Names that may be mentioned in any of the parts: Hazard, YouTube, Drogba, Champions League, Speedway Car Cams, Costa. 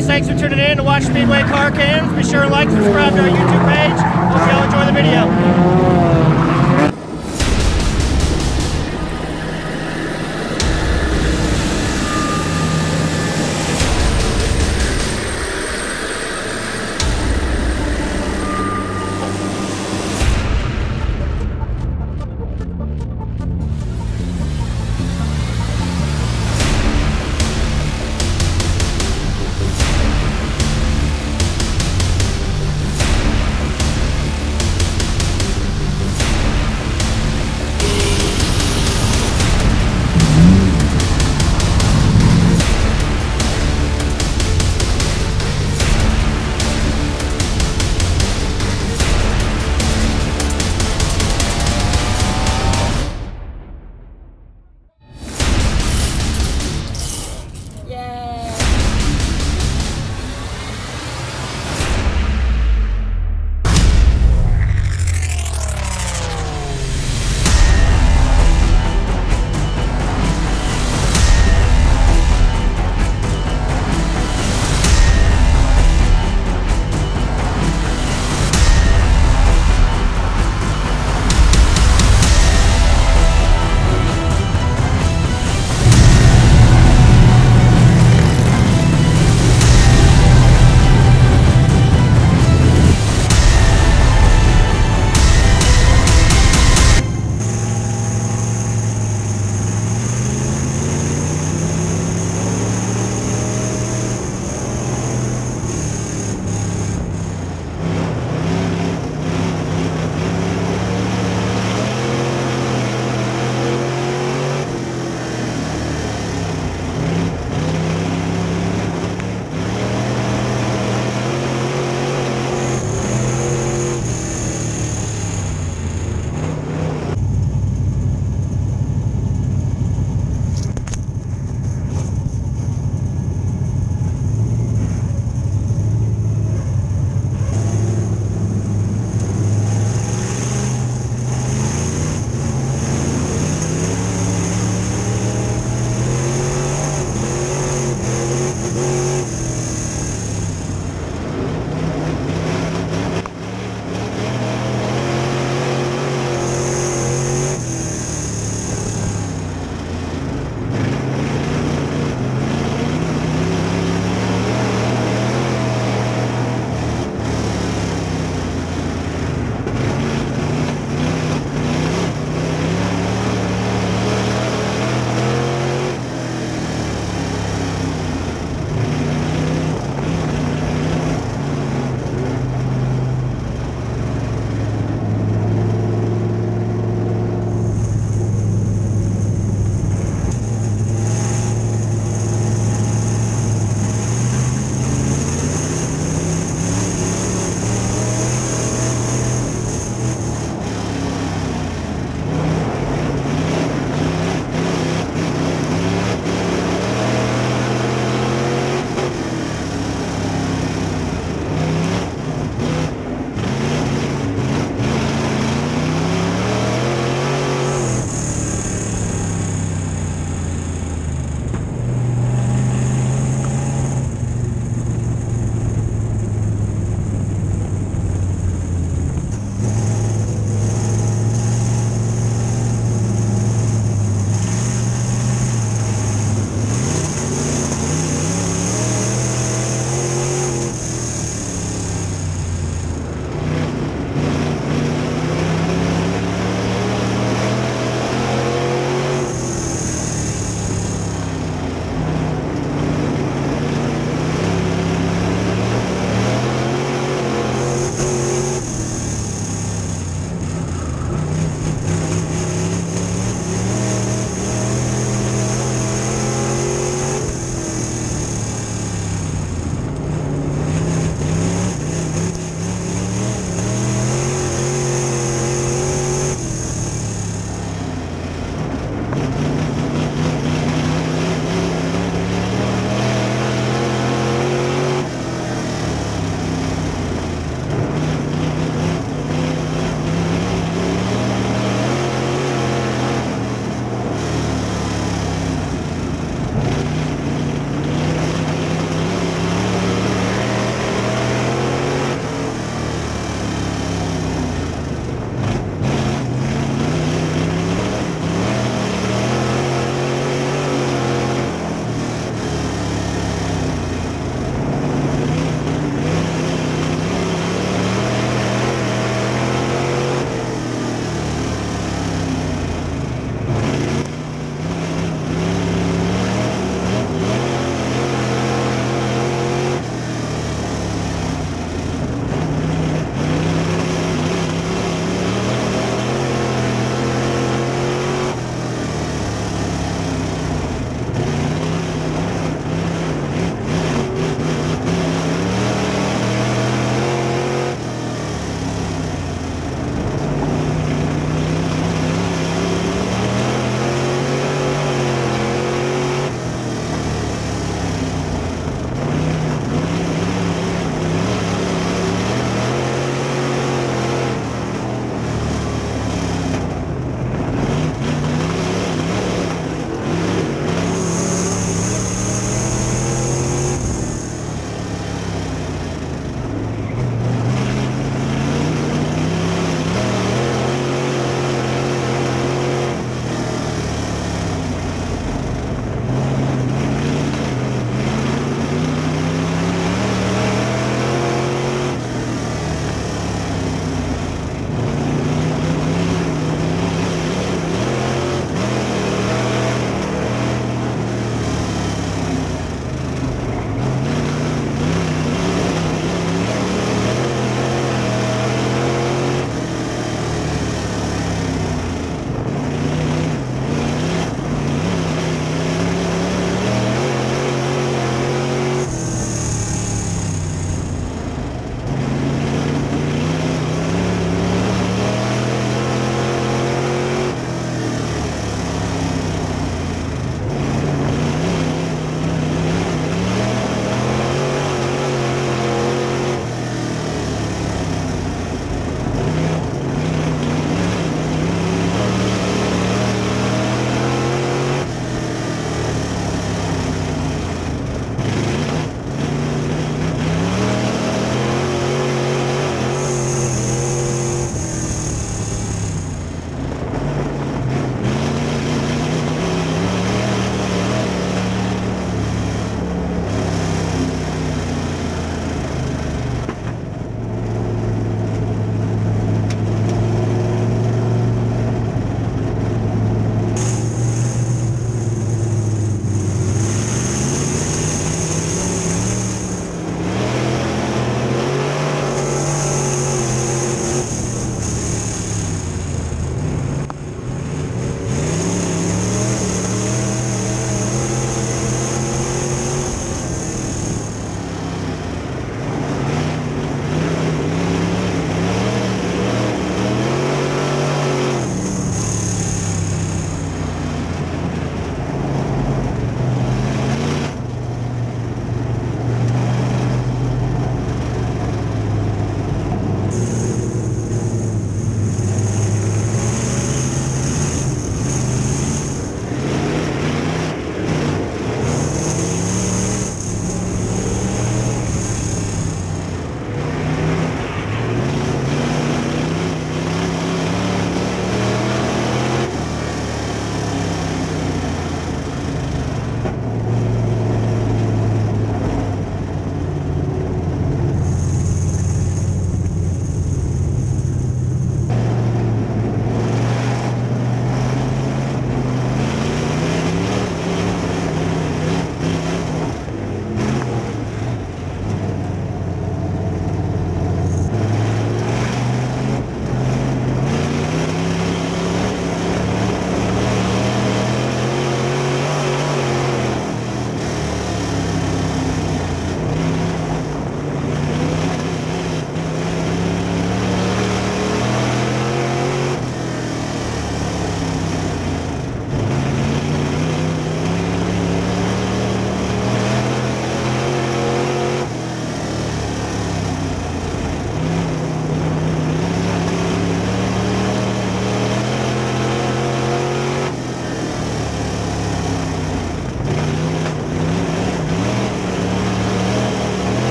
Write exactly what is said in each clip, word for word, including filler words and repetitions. guys, thanks for tuning in to watch Speedway Car Cams. Be sure to like, subscribe to our YouTube page. Hope you all enjoy the video.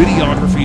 videography